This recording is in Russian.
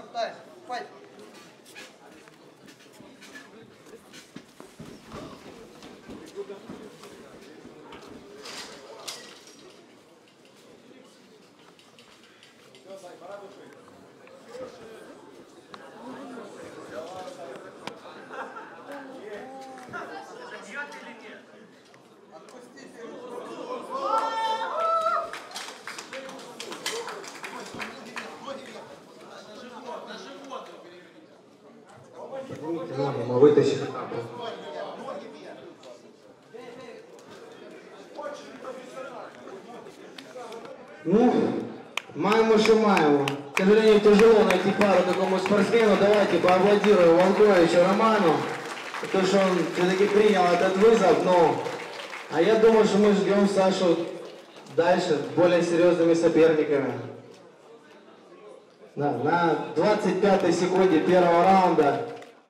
Александр, тайм, файт. Ну, Майму Шимаеву. К сожалению, тяжело найти пару такому спортсмену. Давайте поаплодируем Волковичу Роману, потому что он все-таки принял этот вызов. Но... А я думаю, что мы ждем Сашу дальше с более серьезными соперниками. Да, на 25-й секунде первого раунда